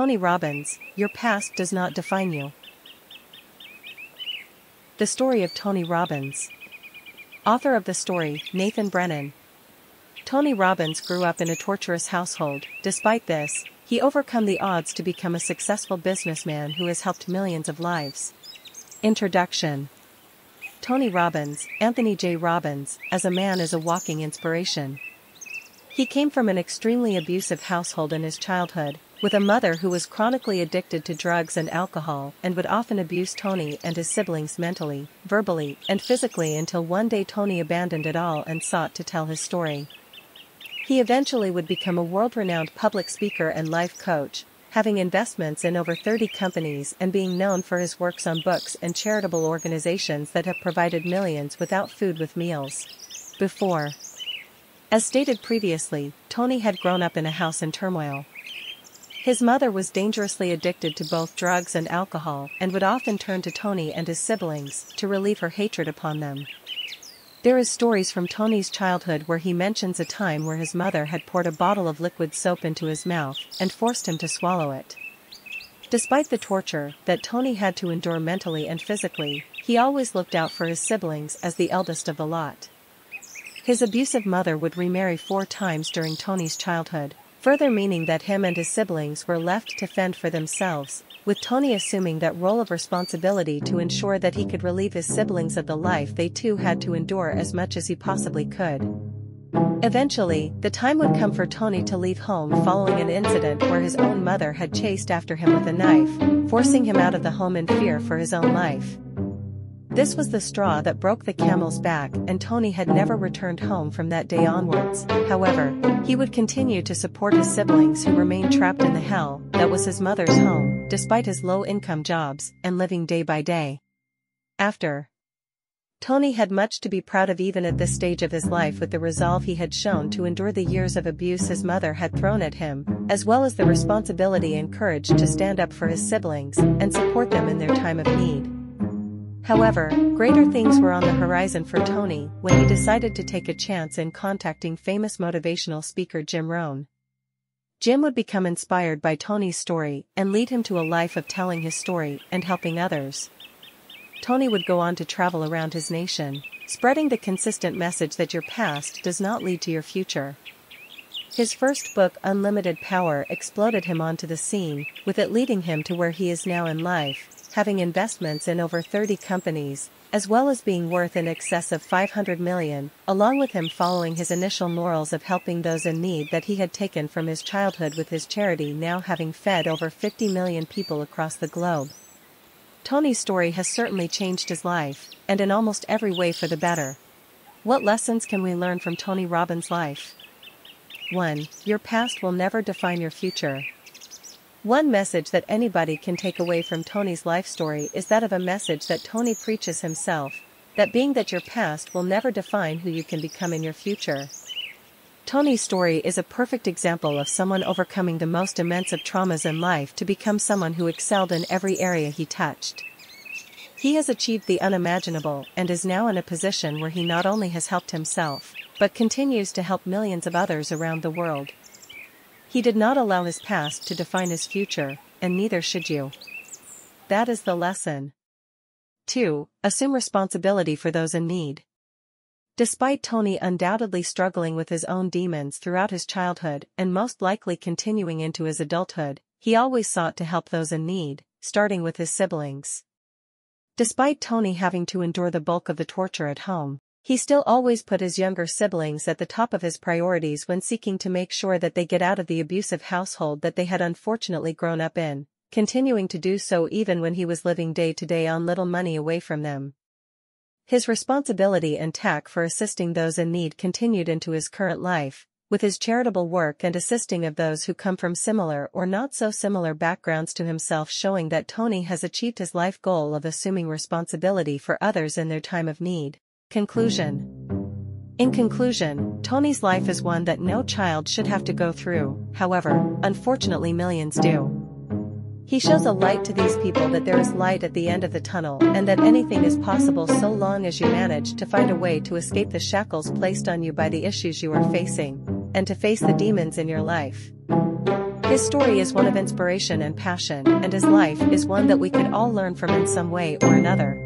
Tony Robbins, your past does not define you. The story of Tony Robbins. Author of the story, Nathan Brennan. Tony Robbins grew up in a torturous household. Despite this, he overcame the odds to become a successful businessman who has helped millions of lives. Introduction. Tony Robbins, Anthony J. Robbins, as a man is a walking inspiration. He came from an extremely abusive household in his childhood, with a mother who was chronically addicted to drugs and alcohol and would often abuse Tony and his siblings mentally, verbally, and physically until one day Tony abandoned it all and sought to tell his story. He eventually would become a world-renowned public speaker and life coach, having investments in over 30 companies and being known for his works on books and charitable organizations that have provided millions without food with meals. Before. As stated previously, Tony had grown up in a house in turmoil. His mother was dangerously addicted to both drugs and alcohol and would often turn to Tony and his siblings to relieve her hatred upon them. There is stories from Tony's childhood where he mentions a time where his mother had poured a bottle of liquid soap into his mouth and forced him to swallow it. Despite the torture that Tony had to endure mentally and physically, he always looked out for his siblings as the eldest of the lot. His abusive mother would remarry 4 times during Tony's childhood, further meaning that him and his siblings were left to fend for themselves, with Tony assuming that role of responsibility to ensure that he could relieve his siblings of the life they too had to endure as much as he possibly could. Eventually, the time would come for Tony to leave home following an incident where his own mother had chased after him with a knife, forcing him out of the home in fear for his own life. This was the straw that broke the camel's back, and Tony had never returned home from that day onwards. However, he would continue to support his siblings who remained trapped in the hell that was his mother's home, despite his low-income jobs and living day by day. After. Tony had much to be proud of even at this stage of his life, with the resolve he had shown to endure the years of abuse his mother had thrown at him, as well as the responsibility and courage to stand up for his siblings and support them in their time of need. However, greater things were on the horizon for Tony when he decided to take a chance in contacting famous motivational speaker Jim Rohn. Jim would become inspired by Tony's story and lead him to a life of telling his story and helping others. Tony would go on to travel around his nation, spreading the consistent message that your past does not lead to your future. His first book, Unlimited Power, exploded him onto the scene, with it leading him to where he is now in life, having investments in over 30 companies, as well as being worth in excess of $500 million, along with him following his initial morals of helping those in need that he had taken from his childhood, with his charity now having fed over 50 million people across the globe. Tony's story has certainly changed his life, and in almost every way for the better. What lessons can we learn from Tony Robbins' life? 1. Your past will never define your future. One message that anybody can take away from Tony's life story is that of a message that Tony preaches himself, that being that your past will never define who you can become in your future. Tony's story is a perfect example of someone overcoming the most immense of traumas in life to become someone who excelled in every area he touched. He has achieved the unimaginable and is now in a position where he not only has helped himself, but continues to help millions of others around the world. He did not allow his past to define his future, and neither should you. That is the lesson. 2. Assume responsibility for those in need. Despite Tony undoubtedly struggling with his own demons throughout his childhood and most likely continuing into his adulthood, he always sought to help those in need, starting with his siblings. Despite Tony having to endure the bulk of the torture at home, he still always put his younger siblings at the top of his priorities when seeking to make sure that they get out of the abusive household that they had unfortunately grown up in, continuing to do so even when he was living day to day on little money away from them. His responsibility and tact for assisting those in need continued into his current life, with his charitable work and assisting of those who come from similar or not so similar backgrounds to himself, showing that Tony has achieved his life goal of assuming responsibility for others in their time of need. Conclusion. In conclusion, Tony's life is one that no child should have to go through. However, unfortunately millions do. He shows a light to these people that there is light at the end of the tunnel and that anything is possible so long as you manage to find a way to escape the shackles placed on you by the issues you are facing, and to face the demons in your life. His story is one of inspiration and passion, and his life is one that we could all learn from in some way or another.